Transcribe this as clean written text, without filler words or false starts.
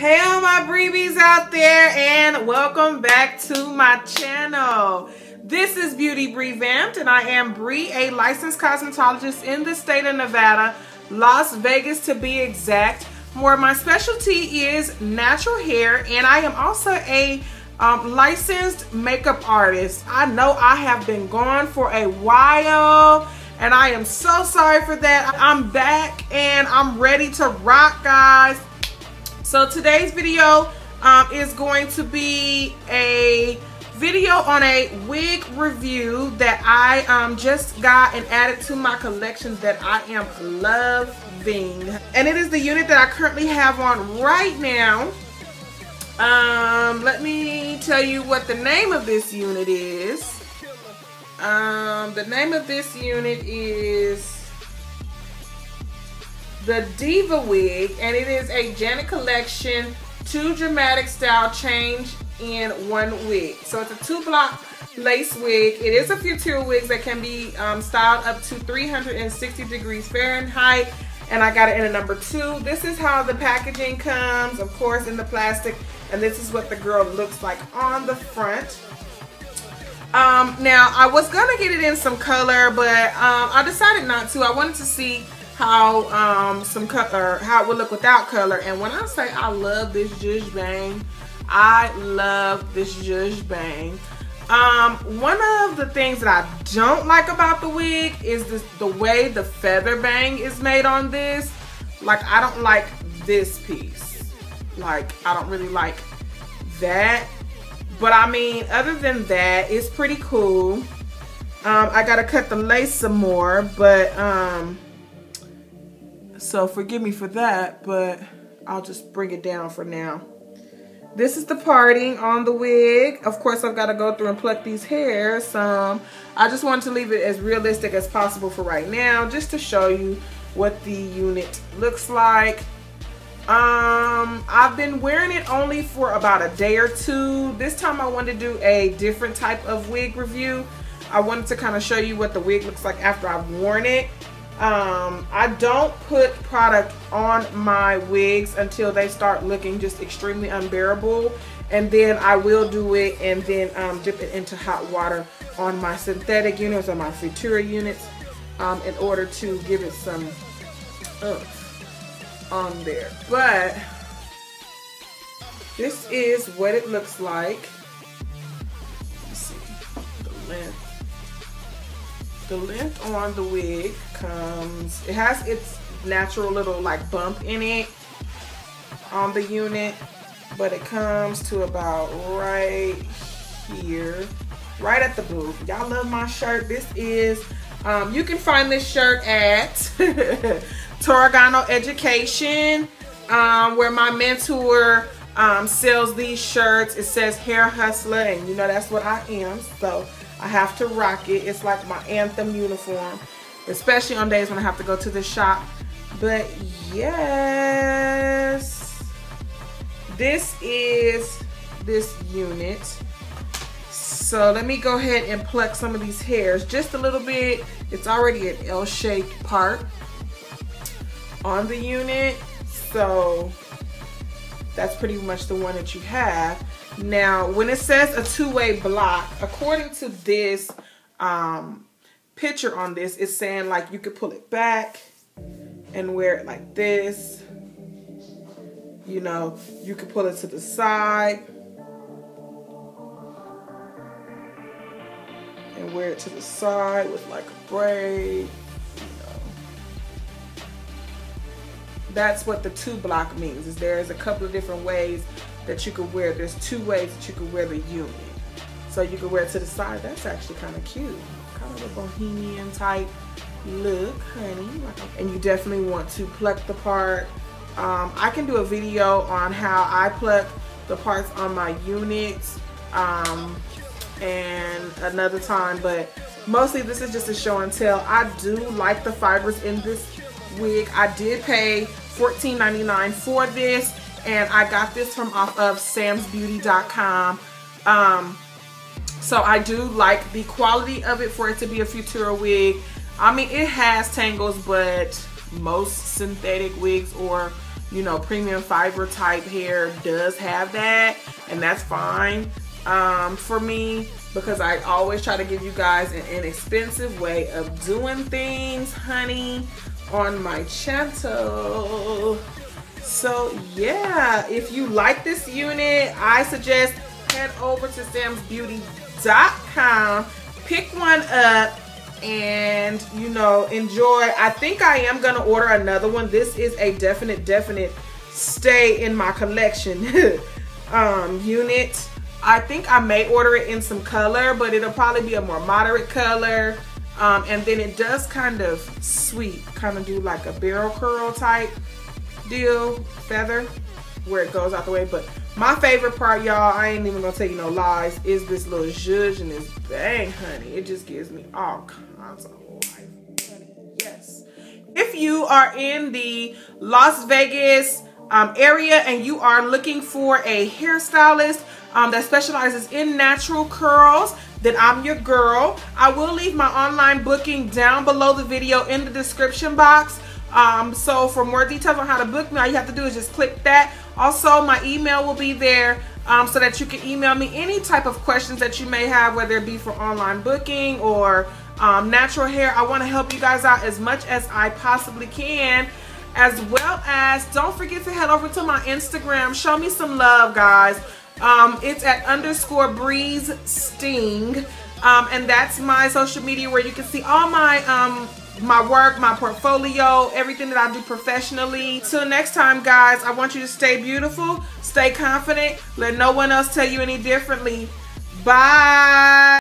Hey all my Briebies out there, and welcome back to my channel. This is Beauty Brie Vamped, and I am Brie, a licensed cosmetologist in the state of Nevada, Las Vegas to be exact, where my specialty is natural hair, and I am also a licensed makeup artist. I know I have been gone for a while, and I am so sorry for that. I'm back and I'm ready to rock, guys. So today's video is going to be a video on a wig review that I just got and added to my collection that I am loving. And it is the unit that I currently have on right now. Let me tell you what the name of this unit is. The name of this unit is The Diva wig, and it is a Janet Collection 2 dramatic style change in one wig. So it's a 2-block lace wig. It is a couture wig that can be styled up to 360 degrees Fahrenheit, and I got it in a number 2. This is how the packaging comes, of course, in the plastic, and this is what the girl looks like on the front. Now I was gonna get it in some color, but I decided not to. I wanted to see how how it would look without color. And when I say I love this zhuzh bang, I love this zhuzh bang. One of the things that I don't like about the wig is the way the feather bang is made on this. Like, I don't like this piece. Like, I don't really like that. But I mean, other than that, it's pretty cool. I gotta cut the lace some more, but so forgive me for that, but I'll just bring it down for now. This is the parting on the wig. Of course, I've got to go through and pluck these hairs some. I just wanted to leave it as realistic as possible for right now, just to show you what the unit looks like. I've been wearing it only for about a day or two. This time I wanted to do a different type of wig review. I wanted to kind of show you what the wig looks like after I've worn it. I don't put product on my wigs until they start looking just extremely unbearable, and then I will do it and then dip it into hot water on my synthetic units or my fritura units in order to give it some oomph on there. But this is what it looks like. Let me see the length. The length on the wig comes, it has its natural little like bump in it on the unit, but it comes to about right here, right at the boob. Y'all love my shirt. This is, you can find this shirt at Torregano Education, where my mentor sells these shirts. It says hair hustler, and you know that's what I am, so I have to rock it. It's like my anthem uniform, especially on days when I have to go to the shop. But yes, this is this unit. So let me go ahead and pluck some of these hairs just a little bit. It's already an L-shaped part on the unit, so that's pretty much the one that you have. Now, when it says a two-way block, according to this picture on this, it's saying like you could pull it back and wear it like this. You know, you could pull it to the side and wear it to the side with like a braid. You know, that's what the two block means. Is there is a couple of different ways that you could wear. There's two ways that you could wear the unit. So you could wear it to the side. That's actually kind of cute. Kind of a bohemian type look, honey. And you definitely want to pluck the part. I can do a video on how I pluck the parts on my units and another time, but mostly this is just a show and tell. I do like the fibers in this wig. I did pay $14.99 for this, and I got this from off of samsbeauty.com. So I do like the quality of it for it to be a Futura wig. I mean, it has tangles, but most synthetic wigs or you know, premium fiber type hair does have that, and that's fine for me, because I always try to give you guys an inexpensive way of doing things, honey, on my channel. So yeah, if you like this unit, I suggest head over to samsbeauty.com, pick one up, and you know, enjoy. I think I am gonna order another one. This is a definite stay in my collection unit. I think I may order it in some color, but it'll probably be a more moderate color, and then it does kind of sweep, kind of do like a barrel curl type deal, feather, where it goes out the way. But my favorite part, y'all, I ain't even gonna tell you no lies, is this little zhuzh and this bang, honey. It just gives me all kinds of life, honey. Yes. If you are in the Las Vegas area and you are looking for a hairstylist that specializes in natural curls, then I'm your girl. I will leave my online booking down below the video in the description box. So for more details on how to book me, all you have to do is just click that. Also, my email will be there so that you can email me any type of questions that you may have, whether it be for online booking or natural hair. I want to help you guys out as much as I possibly can, as well as don't forget to head over to my Instagram. Show me some love, guys. It's at _breezesting, and that's my social media where you can see all my my work, my portfolio, everything that I do professionally. Till next time, guys, I want you to stay beautiful, stay confident, let no one else tell you any differently. Bye.